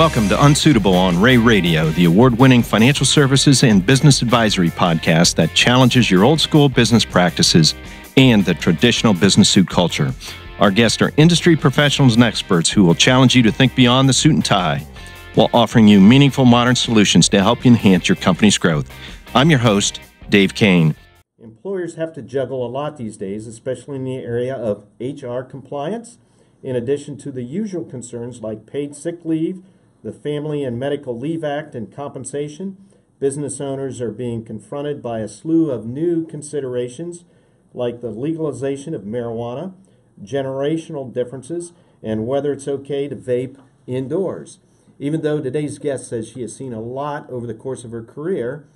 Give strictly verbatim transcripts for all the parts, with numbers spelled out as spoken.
Welcome to Unsuitable on Rea Radio, the award-winning financial services and business advisory podcast that challenges your old-school business practices and the traditional business suit culture. Our guests are industry professionals and experts who will challenge you to think beyond the suit and tie while offering you meaningful modern solutions to help you enhance your company's growth. I'm your host, Dave Koehn. Employers have to juggle a lot these days, especially in the area of H R compliance, in addition to the usual concerns like paid sick leave, the Family and Medical Leave Act, and compensation. Business owners are being confronted by a slew of new considerations like the legalization of marijuana, generational differences, and whether it's okay to vape indoors. Even though today's guest says she has seen a lot over the course of her career,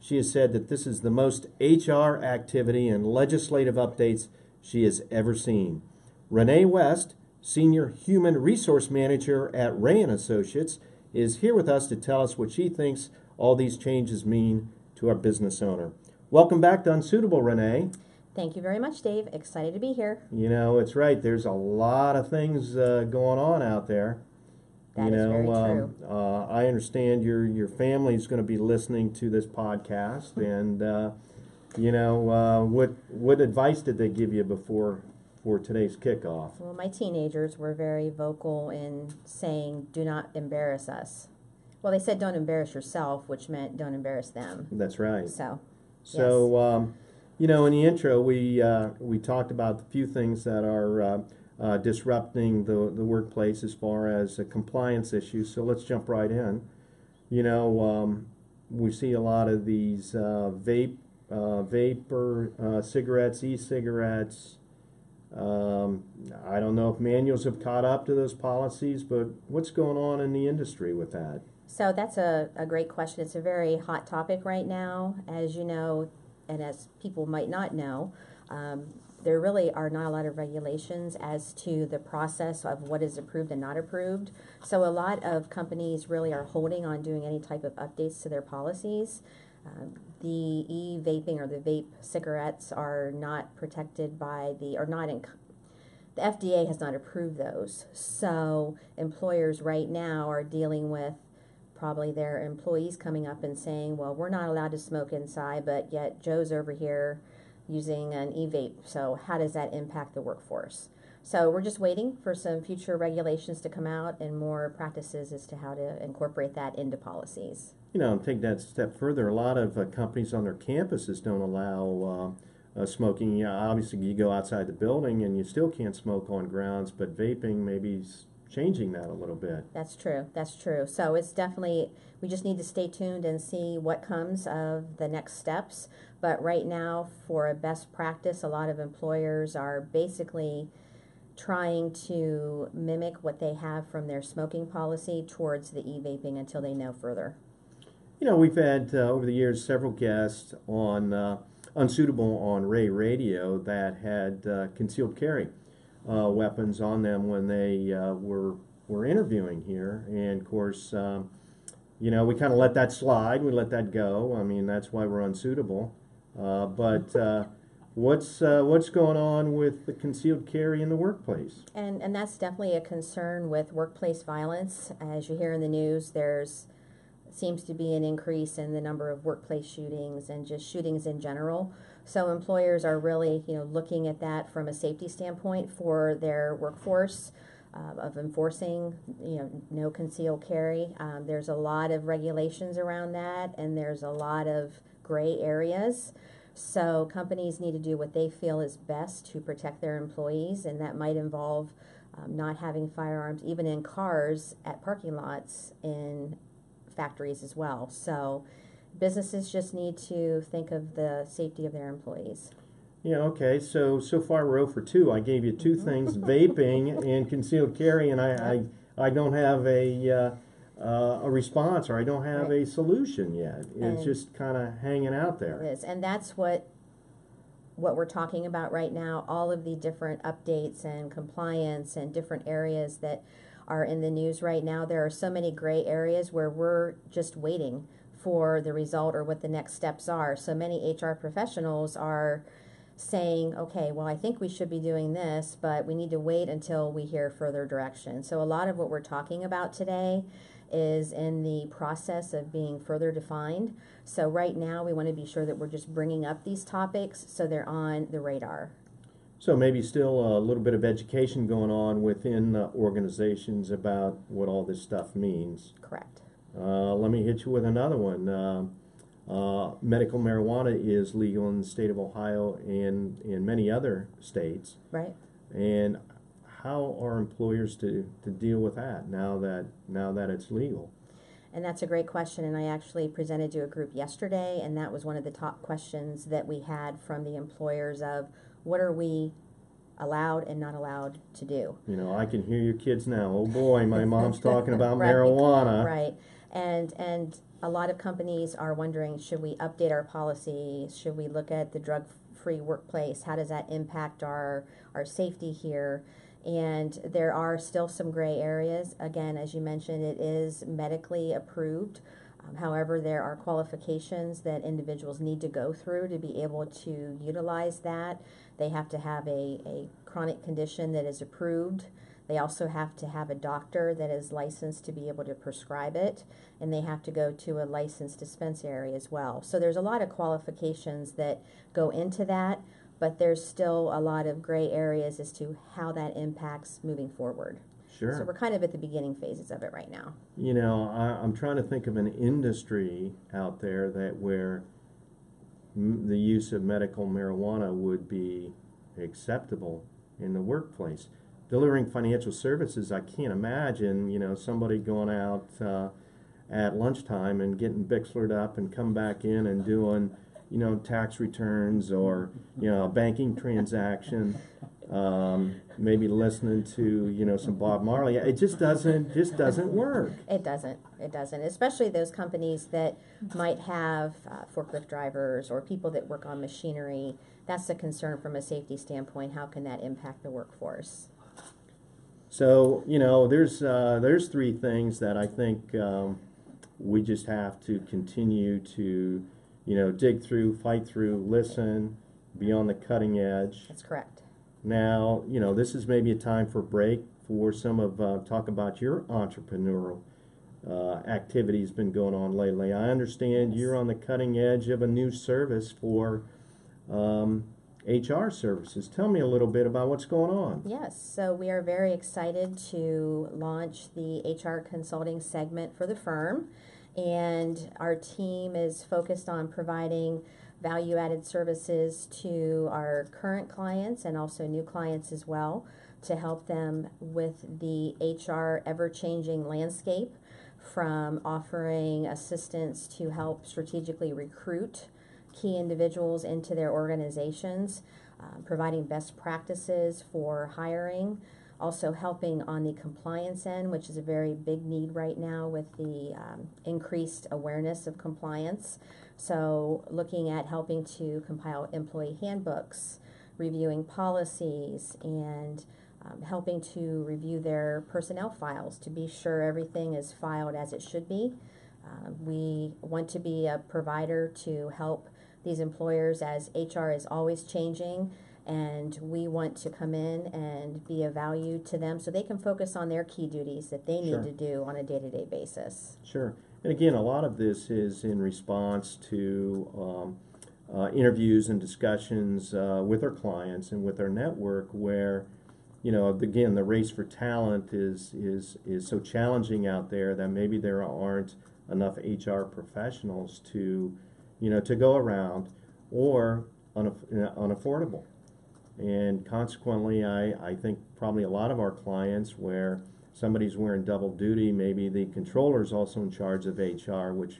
she has said that this is the most H R activity and legislative updates she has ever seen. Renee West, Senior Human Resource Manager at Rea and Associates, is here with us to tell us what she thinks all these changes mean to our business owner. Welcome back to Unsuitable, Renee. Thank you very much, Dave. Excited to be here. You know, it's right. There's a lot of things uh, going on out there. That you know, is very um, true. Uh, I understand your, your family is going to be listening to this podcast. and, uh, you know, uh, what what advice did they give you before for today's kickoff? Well, my teenagers were very vocal in saying, do not embarrass us. Well, they said don't embarrass yourself, which meant don't embarrass them. That's right. So, so yes. um, you know, in the intro, we uh, we talked about a few things that are uh, uh, disrupting the, the workplace as far as a compliance issues. So let's jump right in. You know, um, we see a lot of these uh, vape, uh, vapor, uh, cigarettes, e-cigarettes. Um, I don't know if manuals have caught up to those policies, but what's going on in the industry with that? So that's a, a great question. It's a very hot topic right now, as you know, and as people might not know. Um, there really are not a lot of regulations as to the process of what is approved and not approved. So a lot of companies really are holding on doing any type of updates to their policies. Um, the e-vaping or the vape cigarettes are not protected by the, or not in, the F D A has not approved those. So employers right now are dealing with probably their employees coming up and saying, well, we're not allowed to smoke inside, but yet Joe's over here using an e-vape. So how does that impact the workforce? So we're just waiting for some future regulations to come out and more practices as to how to incorporate that into policies. You know, take that step further. A lot of uh, companies on their campuses don't allow uh, uh, smoking. You know, obviously, you go outside the building and you still can't smoke on grounds, but vaping maybe is changing that a little bit. That's true. That's true. So it's definitely, we just need to stay tuned and see what comes of the next steps. But right now, for a best practice, a lot of employers are basically trying to mimic what they have from their smoking policy towards the e-vaping until they know further. You know, we've had uh, over the years several guests on uh, Unsuitable on Rea Radio that had uh, concealed carry uh, weapons on them when they uh, were were interviewing here, and of course, um, you know, we kind of let that slide, we let that go. I mean, that's why we're unsuitable. Uh, but uh, what's uh, what's going on with the concealed carry in the workplace? And and that's definitely a concern with workplace violence, as you hear in the news. There's seems to be an increase in the number of workplace shootings and just shootings in general. So employers are really, you know, looking at that from a safety standpoint for their workforce uh, of enforcing, you know, no concealed carry. Um, there's a lot of regulations around that, and there's a lot of gray areas. So companies need to do what they feel is best to protect their employees, and that might involve um, not having firearms, even in cars, at parking lots, in factories as well. So businesses just need to think of the safety of their employees. Yeah, okay. So, so far we're oh for two. I gave you two things, vaping and concealed carry, and I, I, I don't have a, uh, uh, a response, or I don't have right. a solution yet. It's and just kind of hanging out there. It is, and that's what what we're talking about right now, all of the different updates and compliance and different areas that are in the news right now. There are so many gray areas where we're just waiting for the result or what the next steps are. So many H R professionals are saying, okay, well, I think we should be doing this, but we need to wait until we hear further direction. So a lot of what we're talking about today is in the process of being further defined. So right now we want to be sure that we're just bringing up these topics so they're on the radar. So maybe still a little bit of education going on within uh, organizations about what all this stuff means. Correct. Uh, let me hit you with another one. Uh, uh, medical marijuana is legal in the state of Ohio and in many other states. Right. And how are employers to, to deal with that now that now that it's legal? And that's a great question, and I actually presented to a group yesterday, and that was one of the top questions that we had from the employers of what are we allowed and not allowed to do. You know, I can hear your kids now. Oh boy, my mom's talking about right, marijuana. Right. And and a lot of companies are wondering, should we update our policy? Should we look at the drug-free workplace? How does that impact our our safety here? And there are still some gray areas. Again, as you mentioned, it is medically approved. Um, however, there are qualifications that individuals need to go through to be able to utilize that. They have to have a, a chronic condition that is approved. They also have to have a doctor that is licensed to be able to prescribe it, and they have to go to a licensed dispensary as well. So there's a lot of qualifications that go into that, but there's still a lot of gray areas as to how that impacts moving forward. Sure. So we're kind of at the beginning phases of it right now. You know, I, I'm trying to think of an industry out there that where m the use of medical marijuana would be acceptable in the workplace. Delivering financial services, I can't imagine, you know, somebody going out uh, at lunchtime and getting Bixlered up and come back in and doing, you know, tax returns or, you know, a banking transaction, um, maybe listening to, you know, some Bob Marley. It just doesn't, just doesn't work. It doesn't. It doesn't. Especially those companies that might have uh, forklift drivers or people that work on machinery. That's a concern from a safety standpoint. How can that impact the workforce? So, you know, there's, uh, there's three things that I think um, we just have to continue to, you know, dig through, fight through, listen, be on the cutting edge. That's correct. Now, you know, this is maybe a time for a break for some of, uh, talk about your entrepreneurial uh, activities been going on lately. I understand yes. You're on the cutting edge of a new service for um, H R services. Tell me a little bit about what's going on. Yes, so we are very excited to launch the H R consulting segment for the firm. And our team is focused on providing value-added services to our current clients and also new clients as well to help them with the H R ever-changing landscape, from offering assistance to help strategically recruit key individuals into their organizations, uh, providing best practices for hiring, also helping on the compliance end, which is a very big need right now with the um, increased awareness of compliance. So looking at helping to compile employee handbooks, reviewing policies, and um, helping to review their personnel files to be sure everything is filed as it should be. Uh, we want to be a provider to help these employers as H R is always changing, and we want to come in and be of value to them so they can focus on their key duties that they need sure. to do on a day-to-day basis. Sure. And again, a lot of this is in response to um, uh, interviews and discussions uh, with our clients and with our network where, you know, again, the race for talent is, is, is so challenging out there that maybe there aren't enough H R professionals to, you know, to go around, or unaff- unaffordable. And consequently, I, I think probably a lot of our clients where somebody's wearing double duty, maybe the controller's also in charge of H R, which,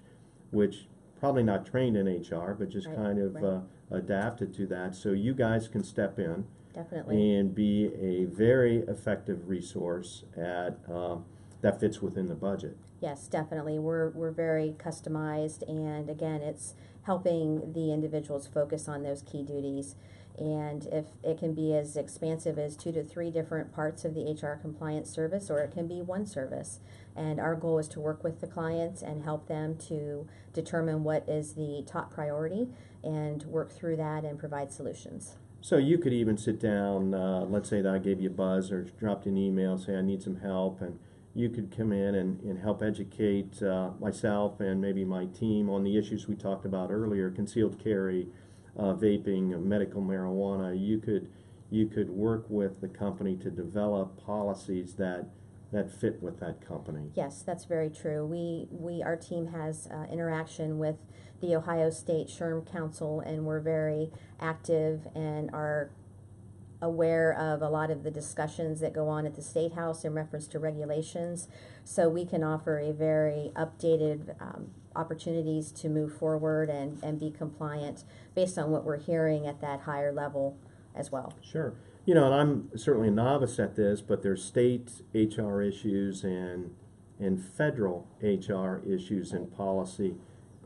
which probably not trained in H R, but just right, kind of right. uh, adapted to that. So you guys can step in Definitely. and be a very effective resource at um, that fits within the budget. Yes, definitely. We're, we're very customized, and again, it's helping the individuals focus on those key duties. And if it can be as expansive as two to three different parts of the H R compliance service, or it can be one service. And our goal is to work with the clients and help them to determine what is the top priority and work through that and provide solutions. So you could even sit down, uh, let's say that I gave you a buzz or dropped an email, say I need some help, and you could come in and, and help educate uh, myself and maybe my team on the issues we talked about earlier, concealed carry, uh, vaping, medical marijuana. You could you could work with the company to develop policies that that fit with that company. Yes, that's very true. We, we our team has uh, interaction with the Ohio State S H R M Council, and we're very active and are aware of a lot of the discussions that go on at the State House in reference to regulations. So we can offer a very updated um, opportunities to move forward and, and be compliant based on what we're hearing at that higher level as well. Sure. You know, and I'm certainly a novice at this, but there's state H R issues and, and federal H R issues and policy.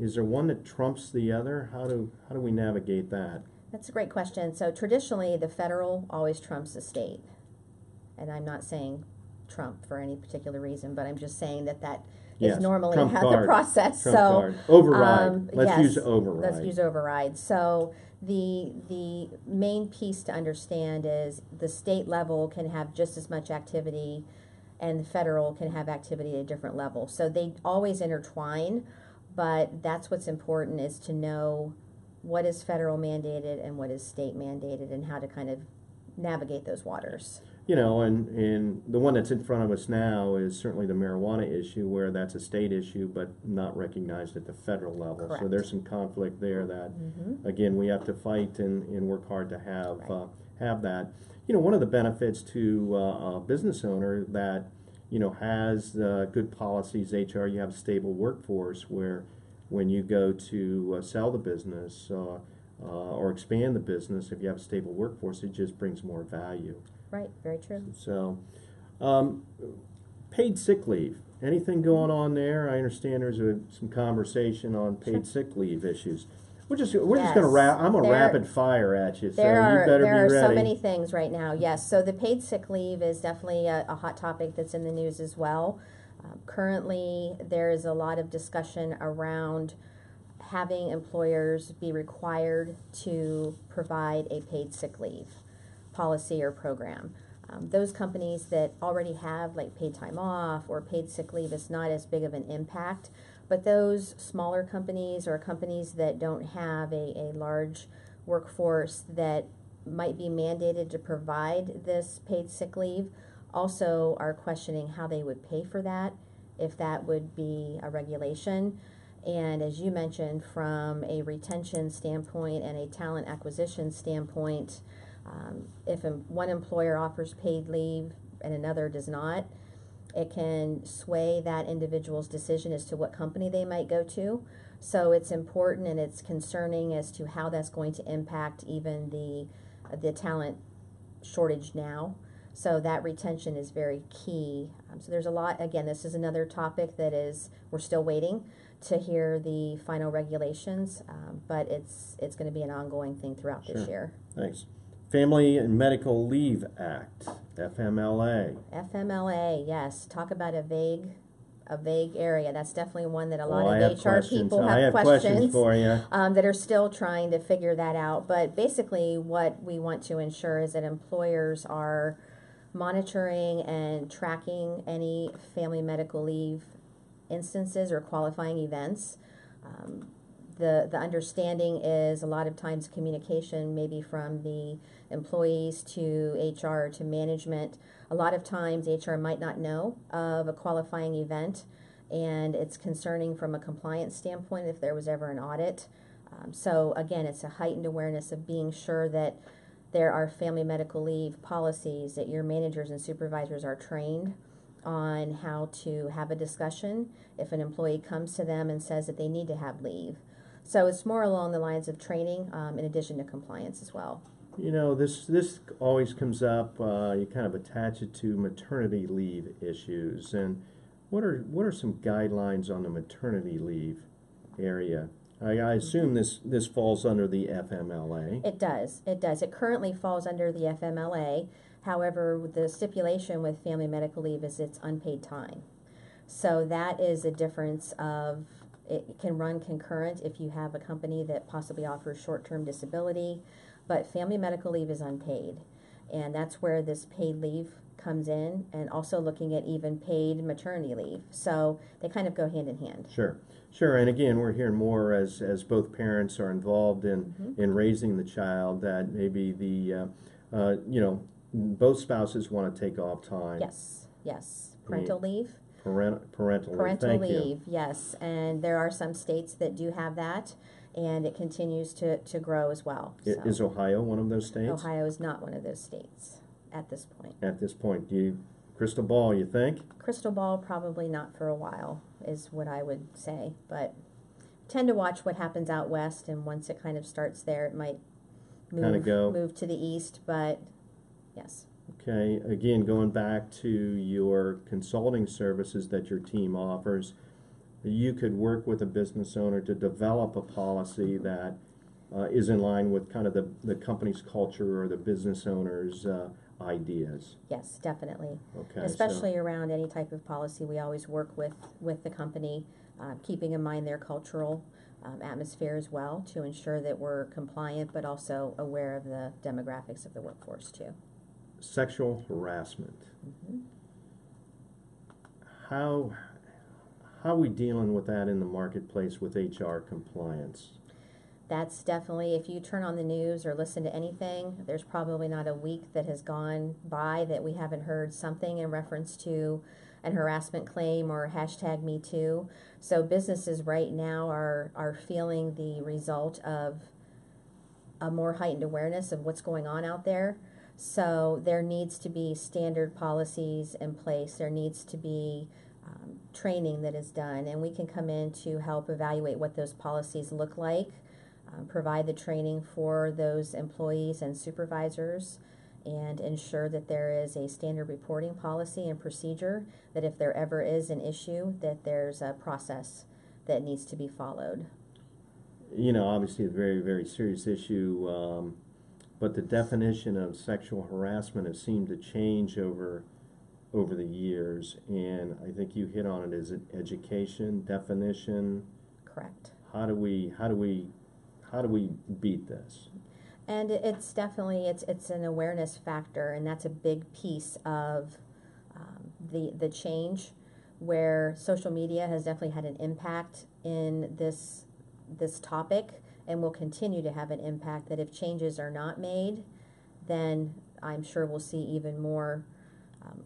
Is there one that trumps the other? How do, how do we navigate that? That's a great question. So traditionally, the federal always trumps the state. And I'm not saying Trump for any particular reason, but I'm just saying that that yes. is normally Trump how card. the process. Trump so card. Override. Um, let's yes, use override. Let's use override. So the the main piece to understand is the state level can have just as much activity, and the federal can have activity at a different level. So they always intertwine, but that's what's important is to know what is federal mandated and what is state mandated and how to kind of navigate those waters. You know, and, and the one that's in front of us now is certainly the marijuana issue, where that's a state issue but not recognized at the federal level. Correct. So there's some conflict there that, mm-hmm. again, we have to fight and, and work hard to have, right. uh, have that. You know, one of the benefits to uh, a business owner that, you know, has uh, good policies, H R, you have a stable workforce where when you go to uh, sell the business uh, uh, or expand the business, if you have a stable workforce, it just brings more value. Right, very true. So, um, paid sick leave, anything going on there? I understand there's a, some conversation on paid sure. sick leave issues. We're just we're yes. just going to wrap. I'm gonna there, rapid fire at you, so there are, you better there be ready. There are so many things right now. Yes, so the paid sick leave is definitely a, a hot topic that's in the news as well. Um, currently, there is a lot of discussion around having employers be required to provide a paid sick leave policy or program. Um, those companies that already have like paid time off or paid sick leave, it's not as big of an impact, but those smaller companies or companies that don't have a, a large workforce that might be mandated to provide this paid sick leave also are questioning how they would pay for that, if that would be a regulation. And as you mentioned, from a retention standpoint and a talent acquisition standpoint, um, if a, one employer offers paid leave and another does not, it can sway that individual's decision as to what company they might go to. So it's important and it's concerning as to how that's going to impact even the, the talent shortage now. So that retention is very key. Um, so there's a lot, again, this is another topic that is, we're still waiting to hear the final regulations, um, but it's it's going to be an ongoing thing throughout sure. this year. Thanks. Family and Medical Leave Act, F M L A. F M L A, yes. Talk about a vague a vague area. That's definitely one that a lot well, of H R questions. people have, I have questions, questions for you. Um, that are still trying to figure that out. But basically what we want to ensure is that employers are monitoring and tracking any family medical leave instances or qualifying events. Um, the, the understanding is a lot of times communication maybe from the employees to H R to management. A lot of times H R might not know of a qualifying event, and it's concerning from a compliance standpoint if there was ever an audit. Um, so again, it's a heightened awareness of being sure that there are family medical leave policies, that your managers and supervisors are trained on how to have a discussion if an employee comes to them and says that they need to have leave. So it's more along the lines of training um, in addition to compliance as well. You know, this, this always comes up, uh, you kind of attach it to maternity leave issues. And what are, what are some guidelines on the maternity leave area? I, I assume this, this falls under the F M L A. It does. It does. It currently falls under the F M L A. However, the stipulation with family medical leave is it's unpaid time. So that is a difference of it can run concurrent if you have a company that possibly offers short-term disability. But family medical leave is unpaid, and that's where this paid leave comes in, and also looking at even paid maternity leave. So they kind of go hand in hand. Sure. Sure, and again, we're hearing more as, as both parents are involved in, mm-hmm. in raising the child, that maybe the, uh, uh, you know, both spouses want to take off time. Yes, yes. Parental yeah. leave. Parental, parental leave. Parental leave, yes. And there are some states that do have that, and it continues to, to grow as well. So. Is Ohio one of those states? Ohio is not one of those states at this point. At this point. Do you... Crystal ball, you think? Crystal ball, probably not for a while, is what I would say. But tend to watch what happens out west, and once it kind of starts there, it might move, kind of go. move to the east. But yes. Okay. Again, going back to your consulting services that your team offers, you could work with a business owner to develop a policy that uh, is in line with kind of the, the company's culture or the business owner's uh, ideas. Yes, definitely. Okay, especially so. around any type of policy, we always work with with the company, uh, keeping in mind their cultural um, atmosphere as well, to ensure that we're compliant but also aware of the demographics of the workforce too. Sexual harassment. Mm-hmm. How how are we dealing with that in the marketplace with H R compliance? That's definitely, if you turn on the news or listen to anything, there's probably not a week that has gone by that we haven't heard something in reference to an harassment claim or hashtag Me Too. So businesses right now are, are feeling the result of a more heightened awareness of what's going on out there. So there needs to be standard policies in place. There needs to be um, training that is done, and we can come in to help evaluate what those policies look like. Um, provide the training for those employees and supervisors, and ensure that there is a standard reporting policy and procedure, that if there ever is an issue, that there's a process that needs to be followed. You know, obviously a very, very serious issue, um, but the definition of sexual harassment has seemed to change over over the years, and I think you hit on it as an education, definition. Correct. How do we, how do we How do we beat this? And it's definitely, it's it's an awareness factor, and that's a big piece of um, the the change, where social media has definitely had an impact in this this topic, and will continue to have an impact, that if changes are not made, then I'm sure we'll see even more um,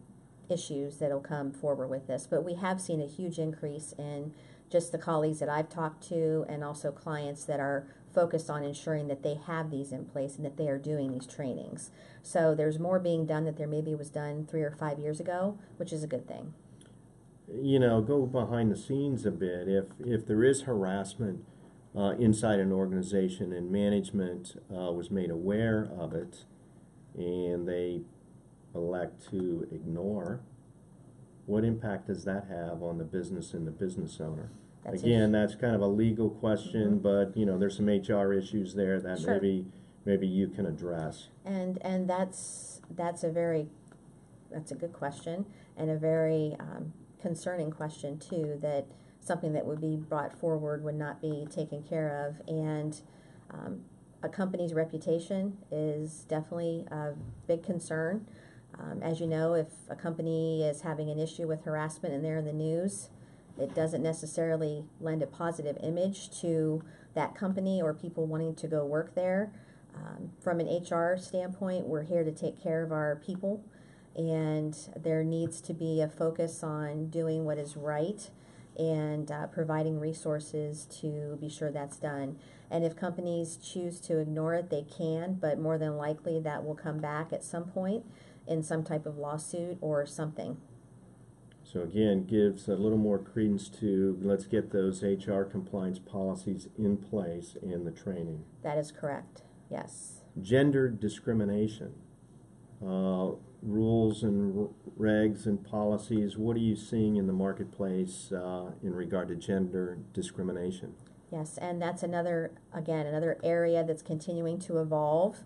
issues that'll come forward with this. But we have seen a huge increase in just the colleagues that I've talked to, and also clients that are focused on ensuring that they have these in place and that they are doing these trainings. So there's more being done that there maybe was done three or five years ago, which is a good thing. You know, go behind the scenes a bit. If, if there is harassment uh, inside an organization, and management uh, was made aware of it and they elect to ignore, what impact does that have on the business and the business owner? That's Again, that's kind of a legal question, mm-hmm. but you know, there's some H R issues there that sure. maybe maybe you can address. And and that's that's a very that's a good question, and a very um, concerning question too. That something that would be brought forward would not be taken care of, and um, a company's reputation is definitely a big concern. Um, as you know, if a company is having an issue with harassment and they're in the news, it doesn't necessarily lend a positive image to that company or people wanting to go work there. Um, from an H R standpoint, we're here to take care of our people, and there needs to be a focus on doing what is right and uh, providing resources to be sure that's done. And if companies choose to ignore it, they can, but more than likely that will come back at some point in some type of lawsuit or something. So again, gives a little more credence to, let's get those H R compliance policies in place in the training. That is correct, yes. Gender discrimination, uh, rules and regs and policies, what are you seeing in the marketplace uh, in regard to gender discrimination? Yes, and that's another, again, another area that's continuing to evolve.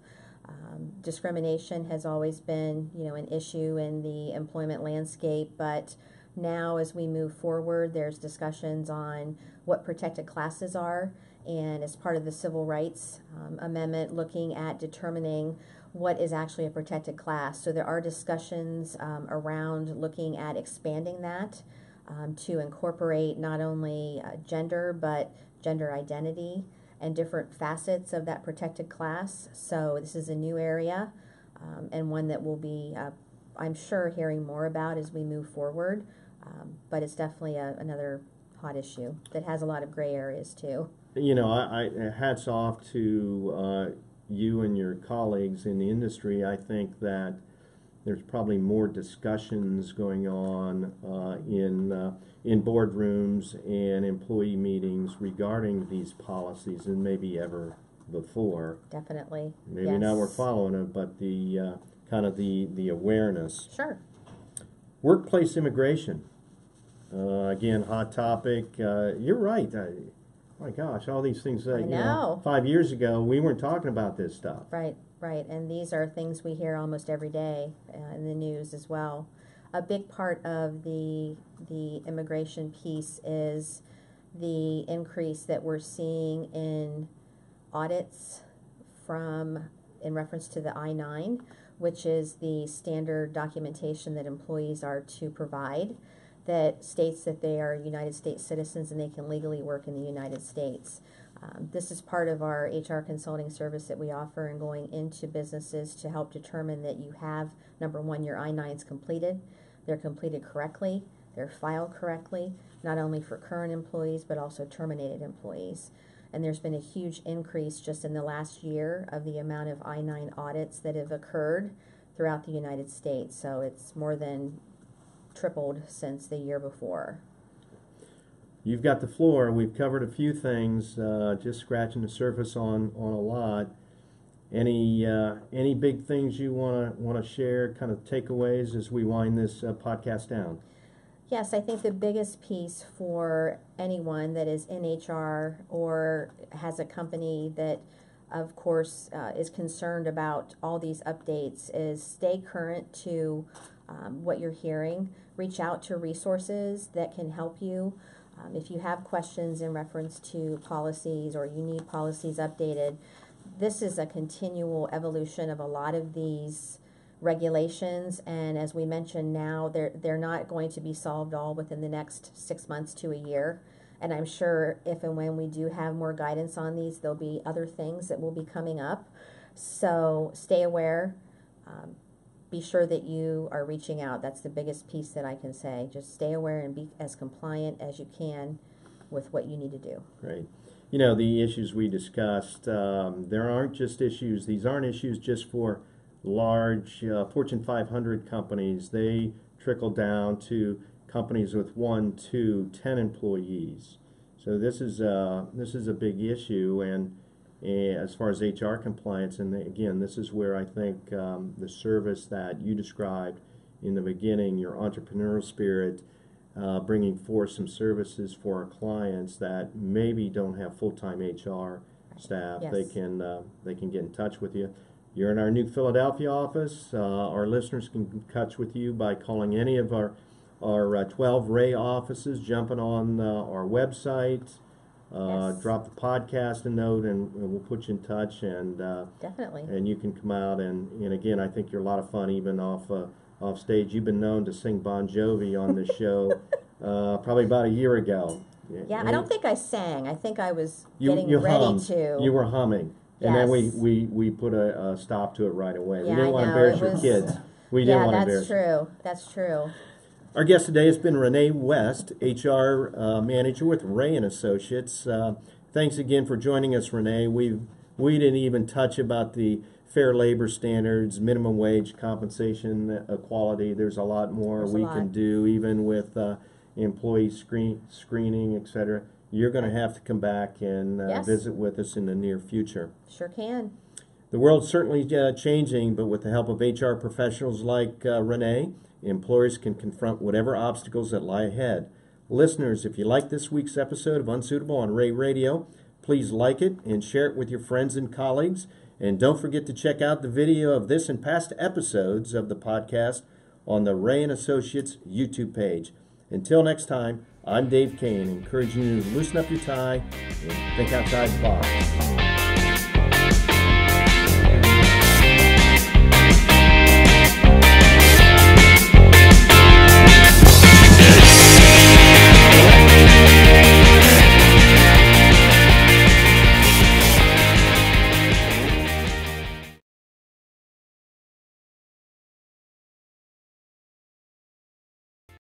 Um, discrimination has always been, you know, an issue in the employment landscape, but now as we move forward, there's discussions on what protected classes are and as part of the Civil Rights um, Amendment, looking at determining what is actually a protected class. So there are discussions um, around looking at expanding that um, to incorporate not only uh, gender, but gender identity and different facets of that protected class. So this is a new area um, and one that we'll be, uh, I'm sure, hearing more about as we move forward. Um, but it's definitely a, another hot issue that has a lot of gray areas too. You know, I, I hats off to uh, you and your colleagues in the industry. I think that there's probably more discussions going on uh, in uh, in boardrooms and employee meetings regarding these policies than maybe ever before. Definitely. Maybe yes. Now we're following it, but the uh, kind of the the awareness. Sure. Workplace immigration. Uh, again, hot topic. Uh, you're right. I, my gosh, all these things that, you know, five years ago, we weren't talking about this stuff. Right, right. And these are things we hear almost every day uh, in the news as well. A big part of the, the immigration piece is the increase that we're seeing in audits from, in reference to the I nine, which is the standard documentation that employees are to provide, that states that they are United States citizens and they can legally work in the United States. Um, this is part of our H R consulting service that we offer, and going into businesses to help determine that you have, number one, your I nines completed, they're completed correctly, they're filed correctly, not only for current employees but also terminated employees. And there's been a huge increase just in the last year of the amount of I nine audits that have occurred throughout the United States. So it's more than tripled since the year before. You've got the floor. We've covered a few things, uh, just scratching the surface on, on a lot. Any uh, any big things you want to want to share, kind of takeaways as we wind this uh, podcast down? Yes, I think the biggest piece for anyone that is in H R or has a company that, of course, uh, is concerned about all these updates is stay current to um, what you're hearing. Reach out to resources that can help you. Um, if you have questions in reference to policies or you need policies updated, this is a continual evolution of a lot of these regulations, and as we mentioned now, they're, they're not going to be solved all within the next six months to a year. And I'm sure if and when we do have more guidance on these, there'll be other things that will be coming up. So stay aware. Um, be sure that you are reaching out. That's the biggest piece that I can say. Just stay aware and be as compliant as you can with what you need to do. Great. You know, the issues we discussed, um, there aren't just issues. These aren't issues just for large uh, Fortune five hundred companies. They trickle down to companies with one, two, ten employees. So this is uh, this is a big issue, and, and as far as H R compliance, and the, again, this is where I think um, the service that you described in the beginning, your entrepreneurial spirit, uh, bringing forth some services for our clients that maybe don't have full-time H R staff. Yes. They can uh, they can get in touch with you. You're in our new Philadelphia office. Uh, our listeners can get in touch with you by calling any of our our uh, twelve Rea offices, jumping on uh, our website, uh, yes. Drop the podcast a note, and, and we'll put you in touch. And uh, definitely, and you can come out. And, and again, I think you're a lot of fun, even off uh, off stage. You've been known to sing Bon Jovi on this show, uh, probably about a year ago. Yeah, and I don't think I sang. I think I was you, getting you ready hummed. to. You were humming. And yes. then we, we, we put a, a stop to it right away. Yeah, we didn't I want know. to embarrass was, your kids. We didn't yeah, want to embarrass them. Yeah, that's true. That's true. Our guest today has been Renee West, H R uh, manager with Rea and Associates. Uh, thanks again for joining us, Renee. We we didn't even touch about the fair labor standards, minimum wage, compensation, equality. There's a lot more There's we lot. can do, even with uh, employee screen, screening, et cetera. You're going to have to come back and uh, yes. visit with us in the near future. Sure can. The world's certainly uh, changing, but with the help of H R professionals like uh, Renee, employers can confront whatever obstacles that lie ahead. Listeners, if you like this week's episode of Unsuitable on Rea Radio, please like it and share it with your friends and colleagues. And don't forget to check out the video of this and past episodes of the podcast on the Rea and Associates YouTube page. Until next time, I'm Dave Koehn, encouraging you to loosen up your tie and think outside the box.